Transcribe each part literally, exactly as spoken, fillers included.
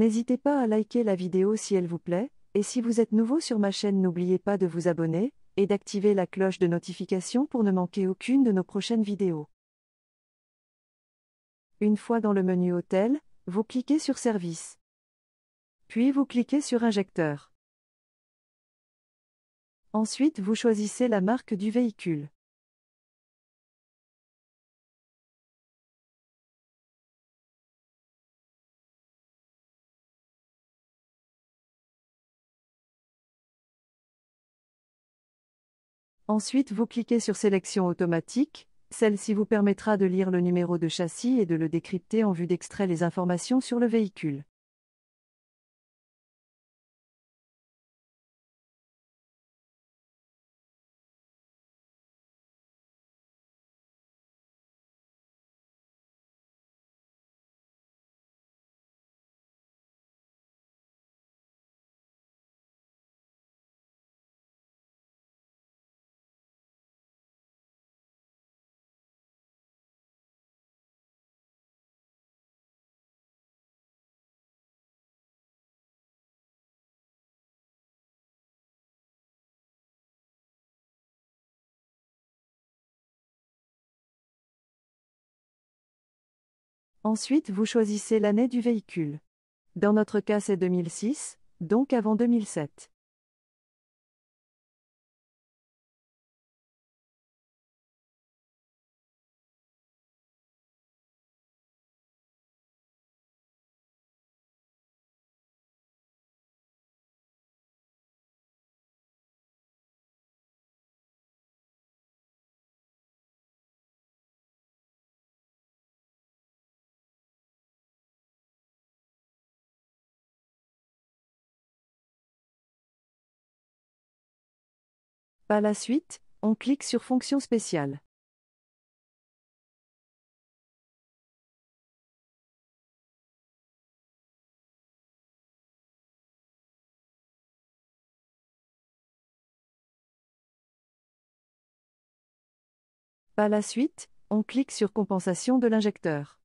N'hésitez pas à liker la vidéo si elle vous plaît, et si vous êtes nouveau sur ma chaîne, n'oubliez pas de vous abonner et d'activer la cloche de notification pour ne manquer aucune de nos prochaines vidéos. Une fois dans le menu Hôtel, vous cliquez sur Service. Puis vous cliquez sur Injecteur. Ensuite, vous choisissez la marque du véhicule. Ensuite, vous cliquez sur Sélection automatique, celle-ci vous permettra de lire le numéro de châssis et de le décrypter en vue d'extraire les informations sur le véhicule. Ensuite, vous choisissez l'année du véhicule. Dans notre cas, c'est deux mille six, donc avant deux mille sept. Par la suite, on clique sur Fonctions spéciales. Par la suite, on clique sur Compensation de l'injecteur.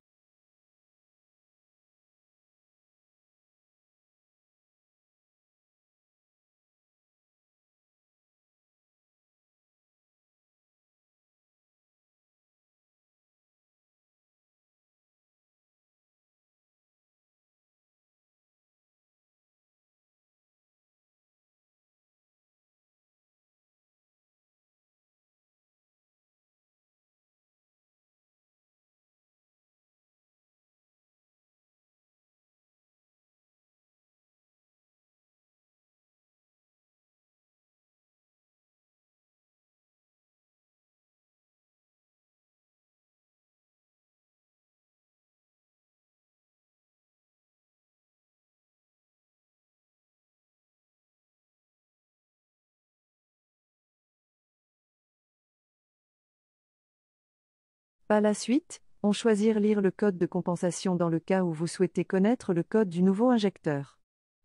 Par la suite, on choisit lire le code de compensation dans le cas où vous souhaitez connaître le code du nouveau injecteur.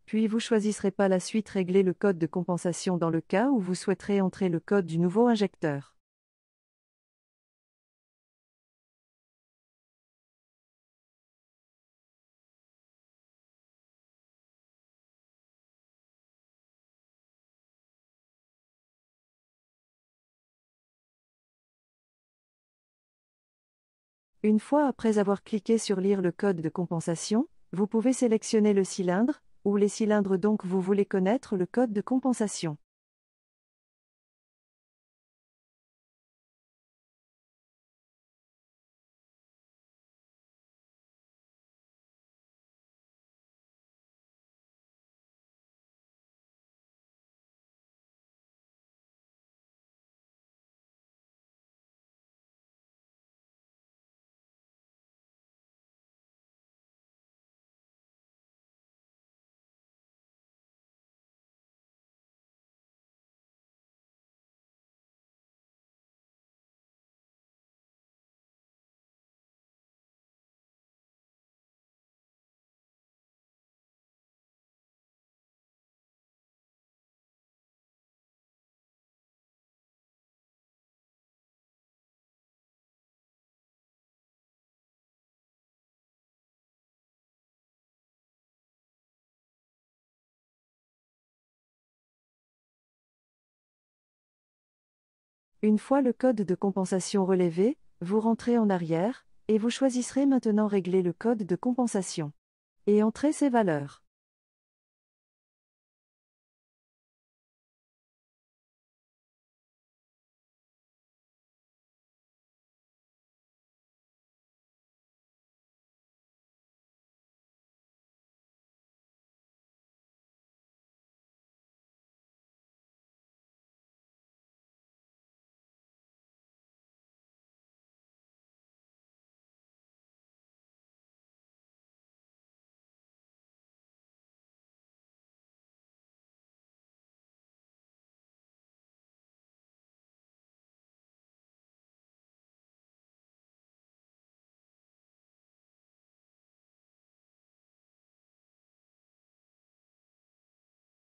Puis vous choisirez par la suite régler le code de compensation dans le cas où vous souhaiterez entrer le code du nouveau injecteur. Une fois après avoir cliqué sur Lire le code de compensation, vous pouvez sélectionner le cylindre, ou les cylindres donc vous voulez connaître le code de compensation. Une fois le code de compensation relevé, vous rentrez en arrière, et vous choisirez maintenant Régler le code de compensation. Et entrez ces valeurs.